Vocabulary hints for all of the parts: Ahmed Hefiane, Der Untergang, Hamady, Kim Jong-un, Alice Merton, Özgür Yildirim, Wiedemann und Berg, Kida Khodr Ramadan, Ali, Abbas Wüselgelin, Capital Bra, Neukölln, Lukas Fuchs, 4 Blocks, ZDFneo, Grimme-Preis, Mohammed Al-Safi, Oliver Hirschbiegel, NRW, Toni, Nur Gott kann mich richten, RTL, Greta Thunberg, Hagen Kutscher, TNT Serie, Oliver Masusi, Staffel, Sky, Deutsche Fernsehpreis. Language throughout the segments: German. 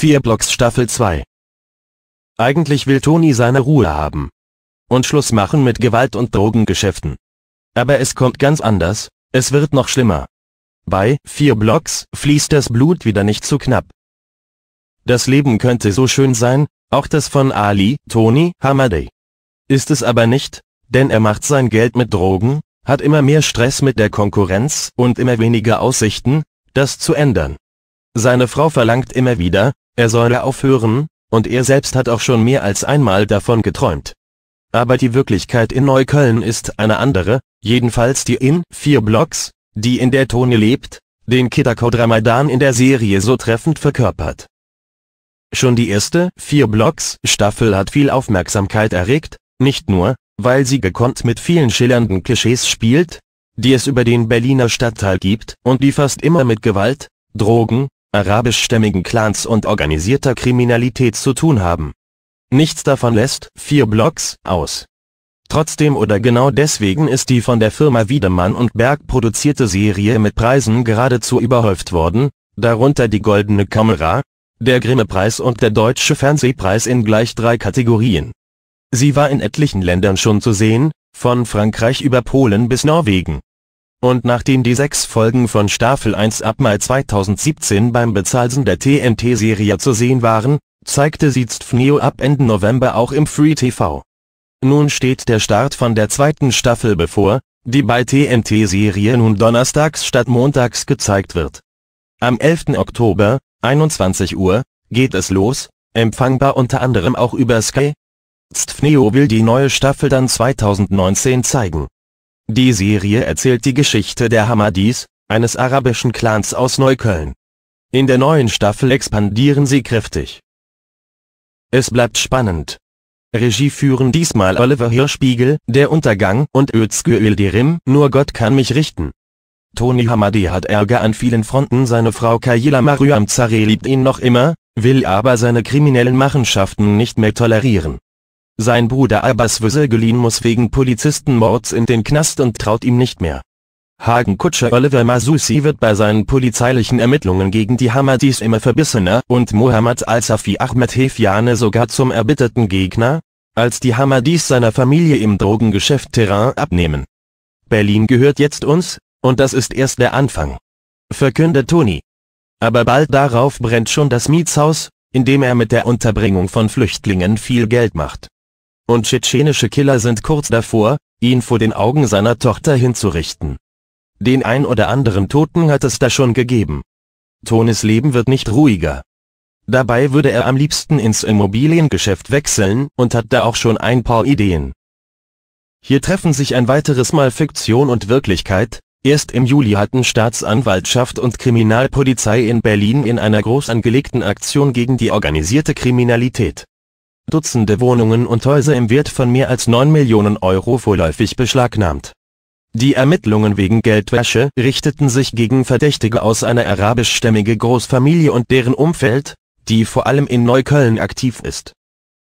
4 Blocks Staffel 2. Eigentlich will Toni seine Ruhe haben. Und Schluss machen mit Gewalt und Drogengeschäften. Aber es kommt ganz anders, es wird noch schlimmer. Bei 4 Blocks fließt das Blut wieder nicht zu knapp. Das Leben könnte so schön sein, auch das von Ali, Toni, Hamady. Ist es aber nicht, denn er macht sein Geld mit Drogen, hat immer mehr Stress mit der Konkurrenz und immer weniger Aussichten, das zu ändern. Seine Frau verlangt immer wieder, er solle aufhören, und er selbst hat auch schon mehr als einmal davon geträumt. Aber die Wirklichkeit in Neukölln ist eine andere, jedenfalls die in 4 Blocks, die in der Toni lebt, den Kida Khodr Ramadan in der Serie so treffend verkörpert. Schon die erste 4 Blocks Staffel hat viel Aufmerksamkeit erregt, nicht nur, weil sie gekonnt mit vielen schillernden Klischees spielt, die es über den Berliner Stadtteil gibt und die fast immer mit Gewalt, Drogen, arabischstämmigen Clans und organisierter Kriminalität zu tun haben. Nichts davon lässt 4 Blocks aus. Trotzdem oder genau deswegen ist die von der Firma Wiedemann und Berg produzierte Serie mit Preisen geradezu überhäuft worden, darunter die Goldene Kamera, der Grimme-Preis und der Deutsche Fernsehpreis in gleich 3 Kategorien. Sie war in etlichen Ländern schon zu sehen, von Frankreich über Polen bis Norwegen. Und nachdem die 6 Folgen von Staffel 1 ab Mai 2017 beim Bezahlsen der TNT-Serie zu sehen waren, zeigte sie ZDFneo ab Ende November auch im Free TV. Nun steht der Start von der 2. Staffel bevor, die bei TNT-Serie nun donnerstags statt montags gezeigt wird. Am 11. Oktober, 21 Uhr, geht es los, empfangbar unter anderem auch über Sky. ZDFneo will die neue Staffel dann 2019 zeigen. Die Serie erzählt die Geschichte der Hamadis, eines arabischen Clans aus Neukölln. In der neuen Staffel expandieren sie kräftig. Es bleibt spannend. Regie führen diesmal Oliver Hirschbiegel, Der Untergang und Özgür Yildirim, Nur Gott kann mich richten. Toni Hamady hat Ärger an vielen Fronten, seine Frau Kajila Maryam Zare liebt ihn noch immer, will aber seine kriminellen Machenschaften nicht mehr tolerieren. Sein Bruder Abbas Wüselgelin muss wegen Polizistenmords in den Knast und traut ihm nicht mehr. Hagen Kutscher Oliver Masusi wird bei seinen polizeilichen Ermittlungen gegen die Hamadis immer verbissener und Mohammed Al-Safi Ahmed Hefiane sogar zum erbitterten Gegner, als die Hamadis seiner Familie im Drogengeschäft Terrain abnehmen. Berlin gehört jetzt uns, und das ist erst der Anfang, verkündet Toni. Aber bald darauf brennt schon das Mietshaus, in dem er mit der Unterbringung von Flüchtlingen viel Geld macht. Und tschetschenische Killer sind kurz davor, ihn vor den Augen seiner Tochter hinzurichten. Den ein oder anderen Toten hat es da schon gegeben. Tonis Leben wird nicht ruhiger. Dabei würde er am liebsten ins Immobiliengeschäft wechseln und hat da auch schon ein paar Ideen. Hier treffen sich ein weiteres Mal Fiktion und Wirklichkeit. Erst im Juli hatten Staatsanwaltschaft und Kriminalpolizei in Berlin in einer groß angelegten Aktion gegen die organisierte Kriminalität Dutzende Wohnungen und Häuser im Wert von mehr als 9 Millionen € vorläufig beschlagnahmt. Die Ermittlungen wegen Geldwäsche richteten sich gegen Verdächtige aus einer arabischstämmigen Großfamilie und deren Umfeld, die vor allem in Neukölln aktiv ist.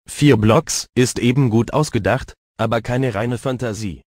4 Blocks ist eben gut ausgedacht, aber keine reine Fantasie.